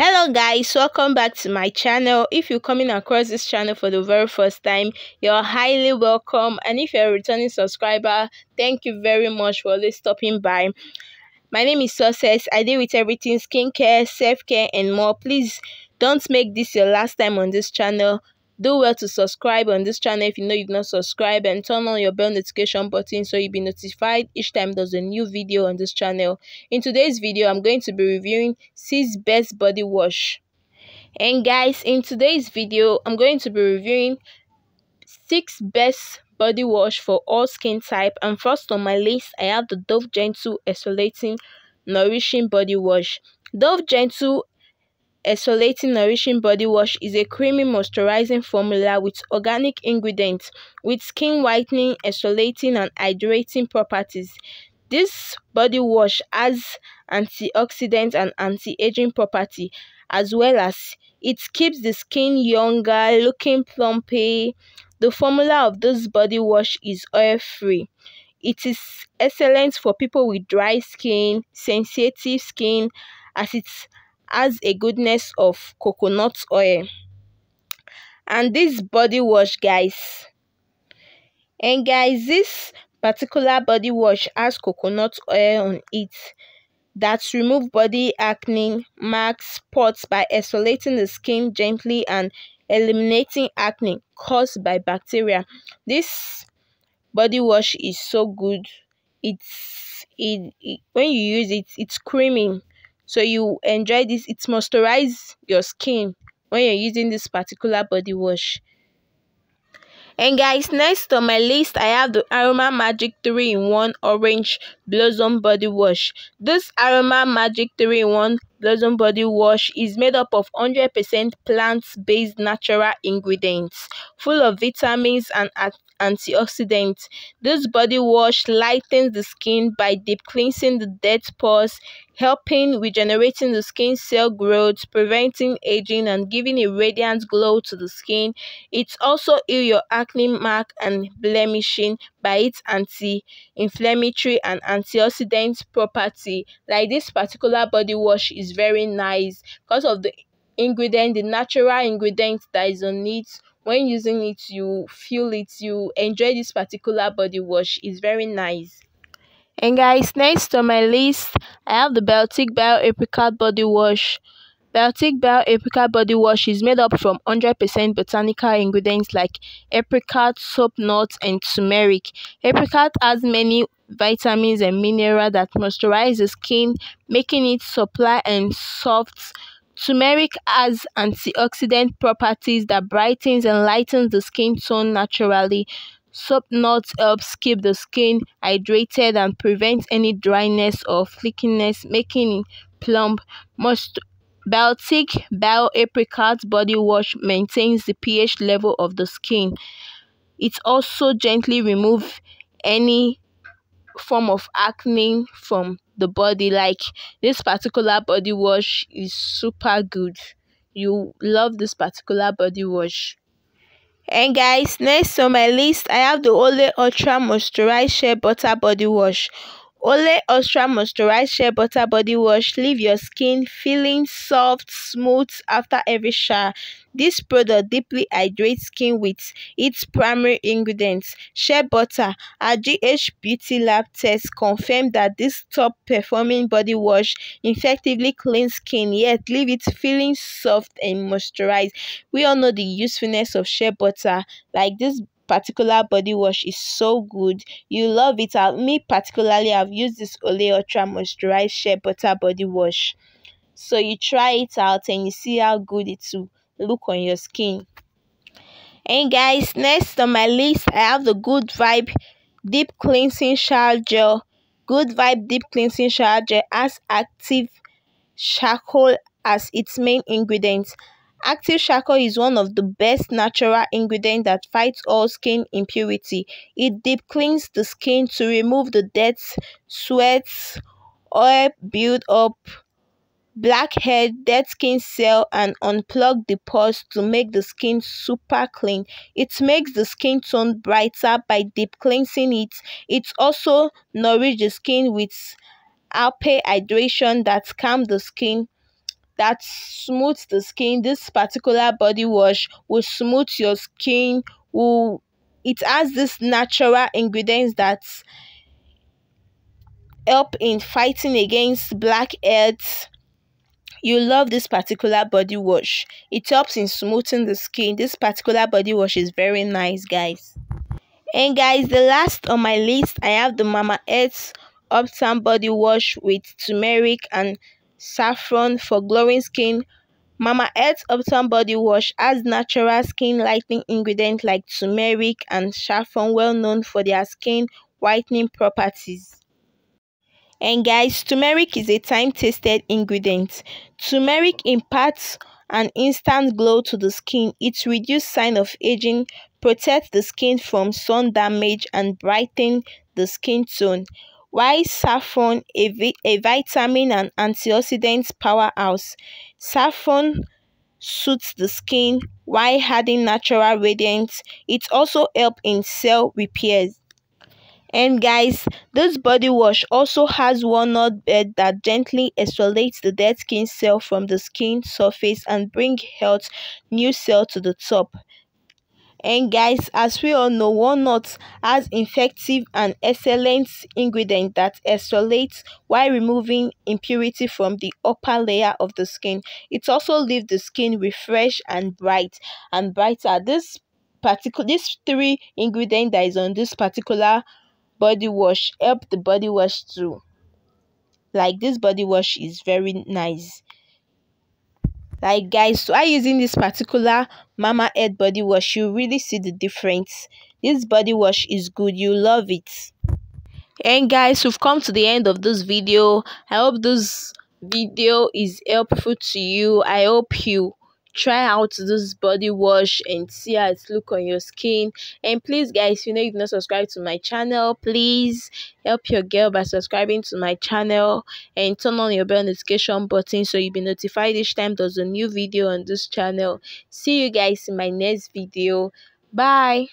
Hello guys, welcome back to my channel. If you're coming across this channel for the very first time, you're highly welcome, and if you're a returning subscriber, thank you very much for always stopping by. My name is Success. I deal with everything skincare, self-care and more. Please don't make this your last time on this channel. Do well to subscribe on this channel if you know you've not subscribed, and turn on your bell notification button so you'll be notified each time there's a new video on this channel. In today's video, I'm going to be reviewing 6 best body wash. And guys, in today's video, I'm going to be reviewing 6 best body wash for all skin type. And first on my list, I have the Dove Gentle Exfoliating Nourishing Body Wash. Dove Gentle Exfoliating Nourishing Body Wash is a creamy moisturizing formula with organic ingredients with skin whitening, exfoliating and hydrating properties. This body wash has antioxidant and anti-aging property, as well as it keeps the skin younger, looking plumpy. The formula of this body wash is oil-free. It is excellent for people with dry skin, sensitive skin, as it's has a goodness of coconut oil. And this body wash, guys, this particular body wash has coconut oil on it that removes body acne, marks, spots by exfoliating the skin gently and eliminating acne caused by bacteria. This body wash is so good. When you use it, it's creamy, so you enjoy this. It moisturizes your skin when you're using this particular body wash. And guys, next on my list, I have the Aroma Magic 3-in-1 Orange Blossom Body Wash. This Aroma Magic 3-in-1 Blossom Body Wash is made up of 100% plant-based natural ingredients, full of vitamins and antioxidants. This body wash lightens the skin by deep cleansing the dead pores, helping regenerating the skin cell growth, preventing aging and giving a radiant glow to the skin. It also heals your acne, mark and blemishing by its anti-inflammatory and antioxidant property. Like, this particular body wash is very nice because of the ingredient, the natural ingredient that is on it. When using it, you feel it, you enjoy this particular body wash. It's very nice. And guys, next on my list, I have the Boutique Bio Apricot Body Wash. Boutique Bio Apricot Body Wash is made up from 100% botanical ingredients like apricot, soap nuts, and turmeric. Apricot has many vitamins and minerals that moisturize the skin, making it supple and soft. Turmeric has antioxidant properties that brightens and lightens the skin tone naturally. Soap nuts helps keep the skin hydrated and prevents any dryness or flakiness, making it plump. Boutique Bio Apricot Body Wash maintains the pH level of the skin. It also gently removes any form of acne from the body. Like, this particular body wash is super good. You love this particular body wash. And guys, next on my list, I have the Olay Ultra Moisturize Shea Butter Body Wash. Olay Ultra Moisturize Shea Butter Body Wash leave your skin feeling soft, smooth after every shower. This product deeply hydrates skin with its primary ingredients, shea butter. Our GH Beauty Lab test confirmed that this top-performing body wash effectively cleans skin, yet leave it feeling soft and moisturized. We all know the usefulness of shea butter. Like, this particular body wash is so good. You love it. Me particularly, I've used this Olay Ultra Moisturize Shea Butter Body Wash. So you try it out and you see how good it will look on your skin. And guys, next on my list, I have the Good Vibe Deep Cleansing Shower Gel. Good Vibe Deep Cleansing Shower Gel has active charcoal as its main ingredient. Active charcoal is one of the best natural ingredients that fights all skin impurity. It deep cleans the skin to remove the dead, sweats, oil build up, blackhead, dead skin cell, and unplug the pores to make the skin super clean. It makes the skin tone brighter by deep cleansing it. It also nourishes the skin with alpha hydration that calms the skin that smooths the skin. This particular body wash will smooth your skin. It has this natural ingredients that help in fighting against blackheads. You love this particular body wash. It helps in smoothing the skin. This particular body wash is very nice, guys. And guys, the last on my list, I have the Mama Earth Uptown Body Wash with turmeric and saffron for glowing skin. Mama Earth Uptown Body Wash has natural skin lightening ingredients like turmeric and saffron, well known for their skin whitening properties. And guys, turmeric is a time-tested ingredient. Turmeric imparts an instant glow to the skin. It reduces signs of aging, protects the skin from sun damage, and brightens the skin tone. While saffron, a vitamin and antioxidant powerhouse, saffron suits the skin while adding natural radiance. It also helps in cell repairs. And guys, this body wash also has walnut bed that gently exfoliates the dead skin cell from the skin surface and bring health new cell to the top. And guys, as we all know, walnuts has effective and excellent ingredient that exfoliates while removing impurity from the upper layer of the skin. It also leaves the skin refreshed and bright and brighter. These three ingredients that is on this particular body wash help the body wash too. Like, this body wash is very nice. Like, guys, so I using this particular Mama Earth body wash, you really see the difference. This body wash is good, you love it. And guys, we've come to the end of this video. I hope this video is helpful to you. I hope you try out this body wash and see how it looks on your skin. And please, guys, you know you've not subscribed to my channel, please help your girl by subscribing to my channel and turn on your bell notification button so you'll be notified each time there's a new video on this channel. See you guys in my next video. Bye.